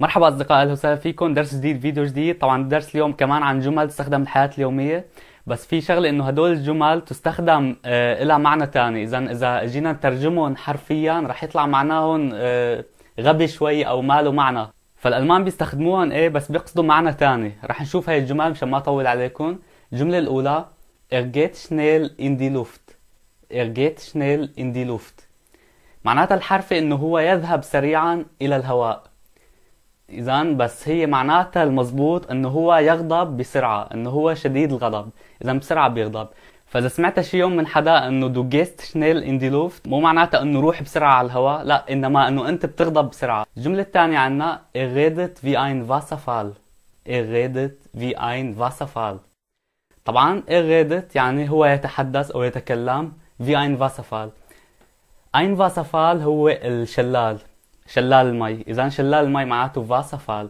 مرحبا اصدقائي، اهلا وسهلا فيكم. درس جديد، فيديو جديد. طبعا الدرس اليوم كمان عن جمل تستخدم الحياة اليومية، بس في شغله انه هدول الجمل تستخدم لها معنى ثاني. اذا جينا نترجمهم حرفيا رح يطلع معناهم غبي شوي او ما له معنى، فالالمان بيستخدموهم بس بيقصدوا معنى ثاني. رح نشوف هاي الجمل مشان ما اطول عليكم. الجمله الاولى geht schnell in die Luft. geht schnell in die Luft معناتها الحرفي انه هو يذهب سريعا الى الهواء. إذن بس هي معناتها المضبوط انه هو يغضب بسرعة، انه هو شديد الغضب، إذن بسرعة بيغضب. فإذا سمعت شي يوم من حدا انه دو جيست شنيل إن دي لوفت، مو معناتها انه روح بسرعة على الهواء، لا، إنما انه أنت بتغضب بسرعة. الجملة الثانية عنا إير ريدت في أين فاسفال. إير ريدت في أين فاسفال طبعا إير ريدت يعني هو يتحدث أو يتكلم. في أين فاسفال، أين فاسفال هو الشلال، شلال المي. إذا شلال المي معناته فاسفال،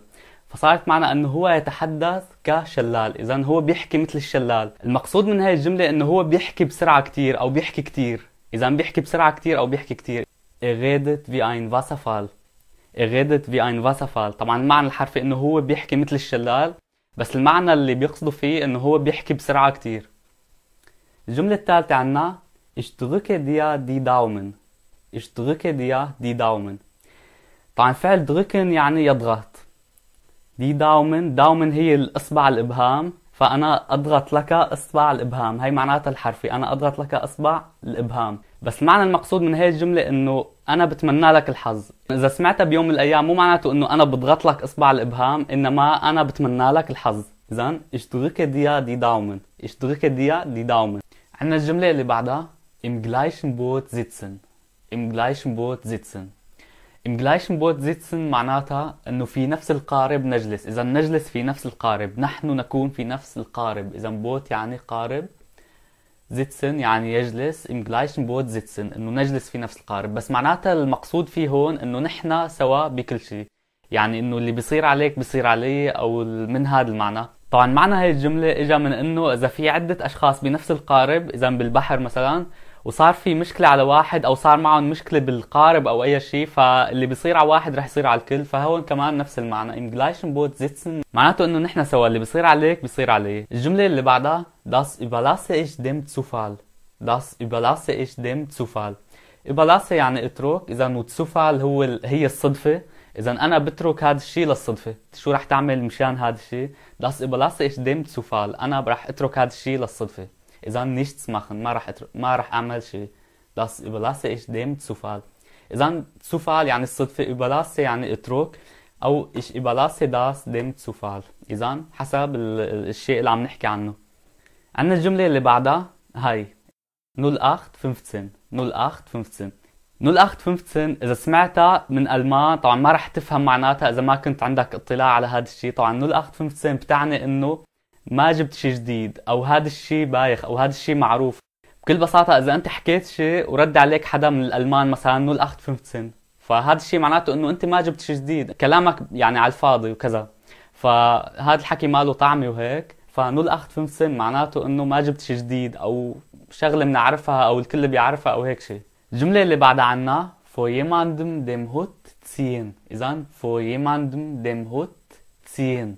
فصارت معنا أنه هو يتحدث كشلال، إذا هو بيحكي مثل الشلال. المقصود من هاي الجملة أنه هو بيحكي بسرعة كتير أو بيحكي كتير، إذا بيحكي بسرعة كتير أو بيحكي كتير. redet wie ein Wasserfall. redet wie ein Wasserfall طبعا المعنى الحرفي أنه هو بيحكي مثل الشلال، بس المعنى اللي بيقصده فيه أنه هو بيحكي بسرعة كتير. الجملة الثالثة عنا ich drücke dir die Daumen. ich drücke dir die Daumen طبعا فعل دركن يعني يضغط، دي داومن، داومن هي الإصبع الإبهام، فأنا أضغط لك إصبع الإبهام، هي معناتها الحرفي، أنا أضغط لك إصبع الإبهام. بس المعنى المقصود من هي الجملة إنه أنا بتمنى لك الحظ. إذا سمعتها بيوم من الأيام مو معناته إنه أنا بضغط لك إصبع الإبهام، إنما أنا بتمنى لك الحظ. إذا ich drücke dir die Daumen. ich drücke dir die Daumen عندنا الجملة اللي بعدها im gleichen Boot sitzen. im gleichen Boot sitzen im gleichen Boot sitzen معناتها انه في نفس القارب نجلس، اذا نجلس في نفس القارب، نحن نكون في نفس القارب، اذا بوت يعني قارب، sitzen يعني يجلس. im gleichen Boot sitzen انه نجلس في نفس القارب، بس معناتها المقصود فيه هون انه نحن سوا بكل شيء، يعني انه اللي بيصير عليك بيصير علي او من هذا المعنى. طبعا معنى هاي الجمله اجى من انه اذا في عده اشخاص بنفس القارب، اذا بالبحر مثلا، وصار في مشكلة على واحد أو صار معهم مشكلة بالقارب أو أي شيء، فاللي بيصير على واحد رح يصير على الكل، فهون كمان نفس المعنى. im gleichen Boot sitzen معناته إنه نحن سوا، اللي بيصير عليك بيصير علي. الجملة اللي بعدها das überlasse ich dem Zufall. das überlasse ich dem Zufall überlasse يعني اترك، إذا وتسفال هي الصدفة، إذا أنا بترك هذا الشيء للصدفة، شو رح تعمل مشان هذا الشيء؟ das überlasse ich dem Zufall أنا رح أترك هذا الشيء للصدفة، إذا nichts machen ما رح أعمل شيء. das überlasse ich dem Zufall إذا Zufall يعني الصدفة، überlasse يعني اترك، أو ich überlasse das dem Zufall إذا حسب الشيء اللي عم نحكي عنه. عندنا الجملة اللي بعدها هاي 0815. 0815 0815 إذا سمعتها من ألمان طبعا ما رح تفهم معناتها إذا ما كنت عندك اطلاع على هذا الشيء. طبعا 0815 بتعني إنه ما جبت شيء جديد، او هذا الشيء بايخ، او هذا الشيء معروف. بكل بساطه اذا انت حكيت شيء ورد عليك حدا من الالمان مثلا 0815، فهذا الشيء معناته انه انت ما جبت شيء جديد، كلامك يعني على الفاضي وكذا، فهذا الحكي ما له طعمه وهيك. ف 0815 معناته انه ما جبت شيء جديد او شغله بنعرفها او الكل بيعرفها او هيك شيء. الجمله اللي بعد عنا vor jemandem dem Hut ziehen. اذا vor jemandem dem Hut ziehen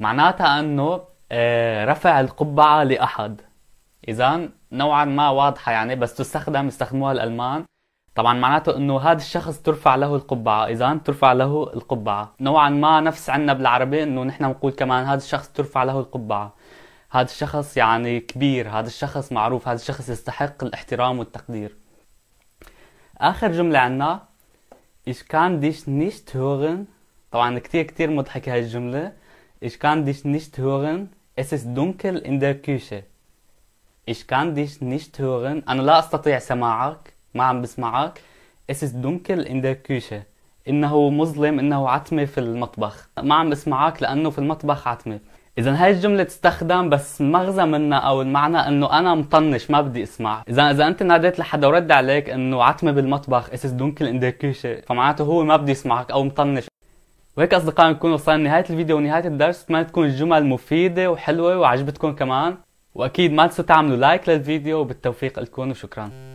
معناتها انه رفع القبعة لأحد، إذا نوعا ما واضحة يعني، بس يستخدموها الألمان. طبعا معناته انه هذا الشخص ترفع له القبعة، إذا ترفع له القبعة نوعا ما نفس عنا بالعربي، انه نحن بنقول كمان هذا الشخص ترفع له القبعة، هذا الشخص يعني كبير، هذا الشخص معروف، هذا الشخص يستحق الاحترام والتقدير. آخر جملة عنا ich kann dich nicht hören. طبعا كتير مضحكة هاي الجملة. ich kann dich nicht hören Es ist dunkel in der Küche. Ich kann dich nicht hören. أنا لا أستطيع سماعك، ما عم بسمعك. Es ist dunkel in der Küche. إنه مظلم، إنه عتمة في المطبخ، ما عم بسمعك لأنه في المطبخ عتمة. إذا هاي الجملة تستخدم بس المغزى منها أو المعنى إنه أنا مطنش ما بدي أسمع. إذا أنت ناديت لحدا ورد عليك إنه عتمة بالمطبخ Es ist dunkel in der Küche، فمعناته هو ما بدي يسمعك أو مطنش. وهيك أصدقائي نكون وصلنا لنهاية الفيديو ونهاية الدرس، أتمنى تكون الجمل مفيدة وحلوة وعجبتكم كمان، وأكيد ما تنسوا تعملوا لايك للفيديو، وبالتوفيق لكم وشكرا.